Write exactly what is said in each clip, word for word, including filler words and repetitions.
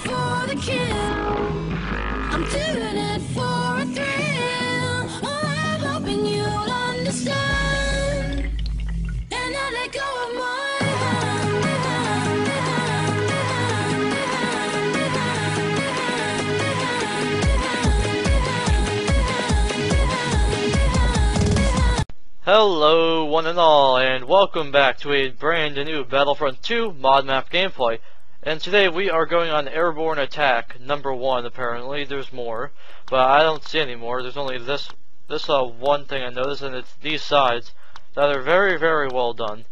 for the kill. I'm doing it for a thrill. Well, I'm hoping you'll understand. And I let go of my Hello one and all, and welcome back to a brand new Battlefront two mod map gameplay. And today we are going on Airborne Attack number one. Apparently there's more, but I don't see any more. There's only this this uh, one thing I noticed, and it's these sides that are very very well done,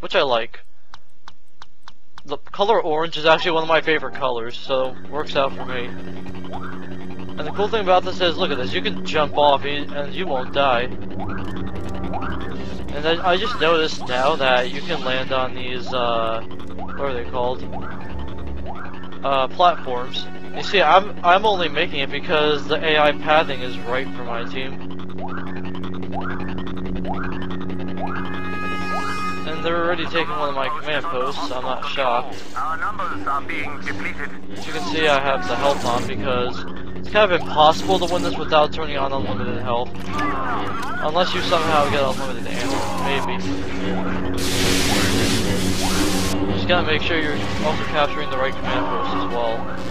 which I like. The color orange is actually one of my favorite colors, so it works out for me. And the cool thing about this is, look at this, you can jump off and you won't die. And I, I just noticed now that you can land on these, uh, what are they called? Uh, platforms. You see, I'm, I'm only making it because the A I pathing is right for my team. And they're already taking one of my command posts, I'm not shocked. Our numbers are being depleted. As you can see, I have the health on because it's kind of impossible to win this without turning on unlimited health. Unless you somehow get unlimited ammo, maybe. You just gotta make sure you're also capturing the right command post as well. The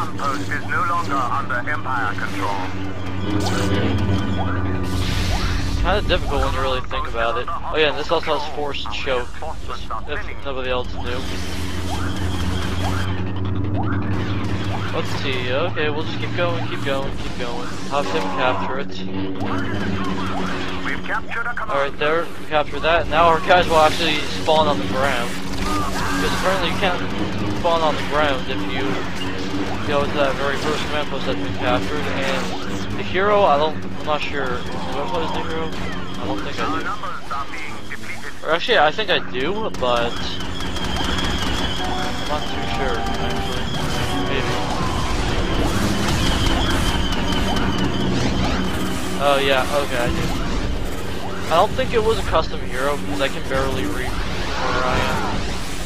command post is no longer under Empire control. It's kinda difficult when you really think about it. Oh yeah, and this also has forced choke, just if nobody else knew. Let's see, okay, we'll just keep going, keep going, keep going. Have him capture it. Alright, there, we captured that. Now our guys will actually spawn on the ground. Because apparently you can't spawn on the ground if you go to that very first command post that's been captured. And the hero, I don't, I'm not sure. Do I play as the hero? I don't think I do. Or actually, I think I do, but I'm not too sure, actually. Maybe. Oh yeah, okay, I do. I don't think it was a custom hero because I can barely read where I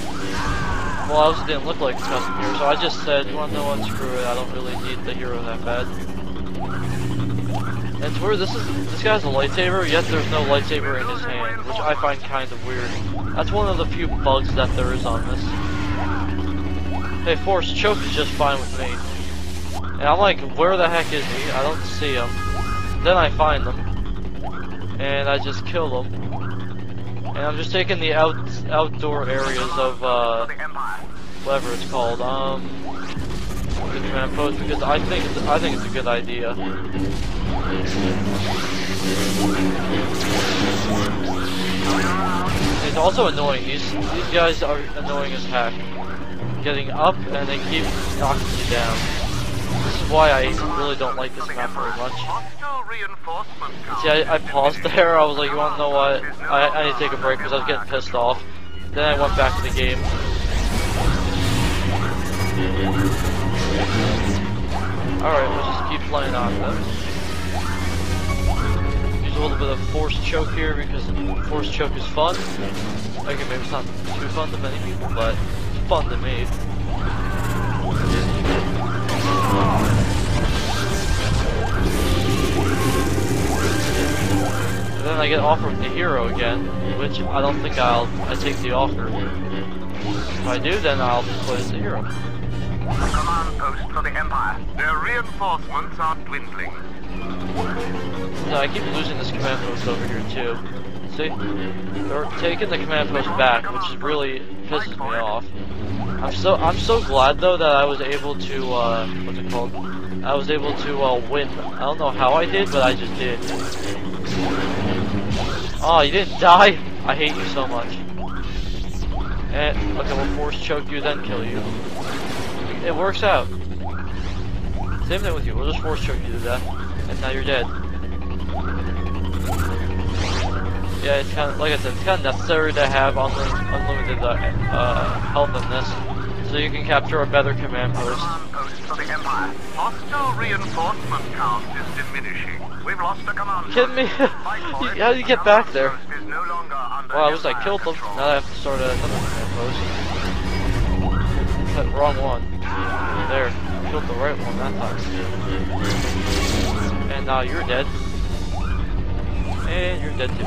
am. Well, I also didn't look like a custom hero, so I just said, you wanna know what, screw it, I don't really need the hero that bad. And it's weird, this, is, this guy's a lightsaber, yet there's no lightsaber in his hand, which I find kind of weird. That's one of the few bugs that there is on this. Hey, force choke is just fine with me. And I'm like, where the heck is he? I don't see him. Then I find them, and I just kill them, and I'm just taking the out outdoor areas of uh, whatever it's called, um, the command post, because I think it's, I think it's a good idea. It's also annoying. These these guys are annoying as heck, getting up and they keep knocking you down. This is why I really don't like this map very much. See, I, I paused there, I was like, you wanna know what, I, I need to take a break because I was getting pissed off. Then I went back to the game. Alright, we'll just keep playing on this. Use a little bit of forced choke here because forced choke is fun. Okay, maybe it's not too fun to many people, but it's fun to me. And then I get offered the hero again, which I don't think I'll I take the offer. If I do, then I'll play as the hero. The command post for the Empire. Their reinforcements are dwindling. So I keep losing this command post over here too. See? They're taking the command post back, which really pisses me off. I'm so I'm so glad though that I was able to uh, what's it called? I was able to uh, win. I don't know how I did, but I just did. Oh, you didn't die! I hate you so much. And okay, we'll force choke you, then kill you. It works out. Same thing with you. We'll just force choke you to death, and now you're dead. Yeah, it's kind of, like I said, it's kind of necessary to have unlim unlimited uh, uh, health in this. so you can capture a better command post. For the Empire. Hostile reinforcement count is diminishing. We've lost the command. Kidding me? How do you get back there? No well, I was like killed them. Now I have to start another command post. It's that wrong one. There, killed the right one that time. And now uh, you're dead. And you're dead too.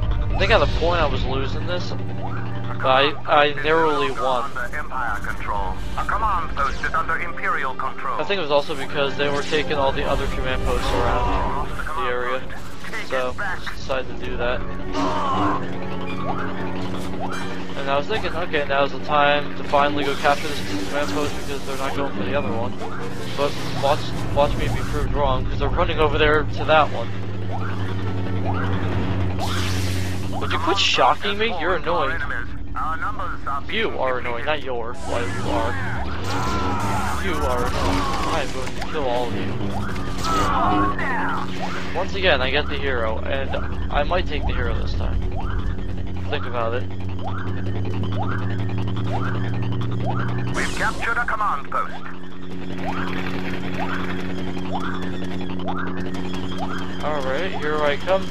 I think at the point I was losing this. I I narrowly won. I think it was also because they were taking all the other command posts around the area, so I decided to do that. And I was thinking, okay, now's the time to finally go capture this command post because they're not going for the other one. But watch, watch me be proved wrong because they're running over there to that one. Would you quit shocking me? You're annoying. You are annoying, not your. Why you are. You are annoying. I'm going to kill all of you. Once again, I get the hero, and I might take the hero this time. Think about it. We've captured a command post. Alright, here I come.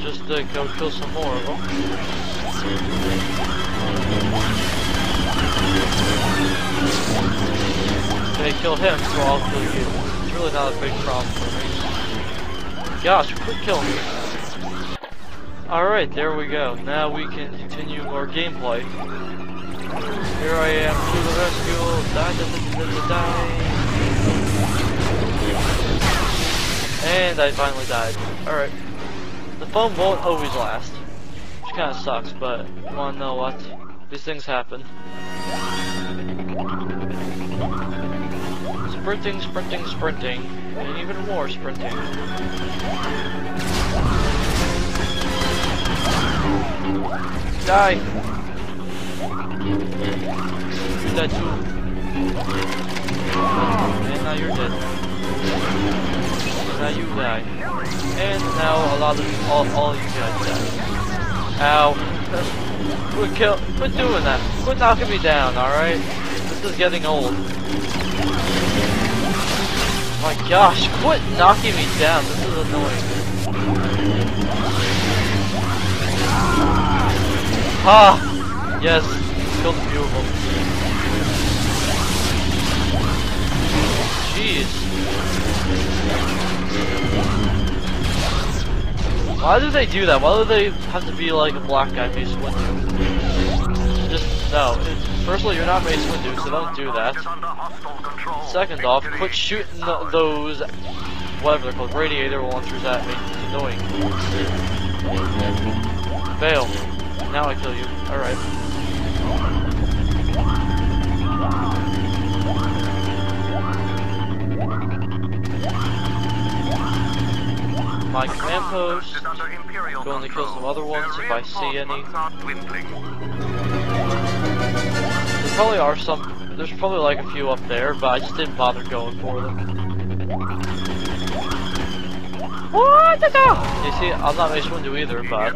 Just to go kill some more of them. They kill him, so I'll kill you. It's really not a big problem for me. Gosh, quit killing me. Alright, there we go. Now we can continue our gameplay. Here I am to the rescue. Die, die, die, die, die. And I finally died. Alright. The phone won't always last. Which kinda sucks, but you wanna know what? These things happen. Sprinting, sprinting, sprinting, and even more sprinting. Die! You're dead too. And now you're dead. Now you die. And now a lot of all, all you guys die. Ow. Quit kill. Quit doing that. Quit knocking me down, alright? This is getting old. Oh my gosh, quit knocking me down, this is annoying. Ah! Yes, killed a few of them. Jeez. Why do they do that? Why do they have to be like a black guy Mace Windu? Just, no. Firstly, you're not Mace Windu, so don't do that. Second off, quit shooting th those, whatever they're called, radiator launchers at me. It's annoying. Fail. Now I kill you. Alright. My command post. I'm going to kill some other ones if I see any. There probably are some. There's probably like a few up there, but I just didn't bother going for them. What the hell? You see, I'm not Mace Windu either, but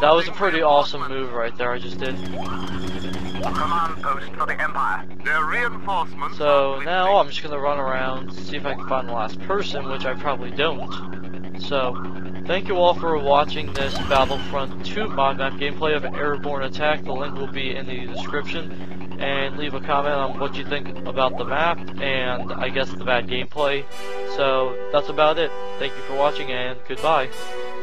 that was a pretty awesome move right there I just did. So now I'm just gonna run around, see if I can find the last person, which I probably don't. So, thank you all for watching this Battlefront two mod map gameplay of Airborne Attack. The link will be in the description. And leave a comment on what you think about the map and I guess the bad gameplay. So that's about it. Thank you for watching and goodbye.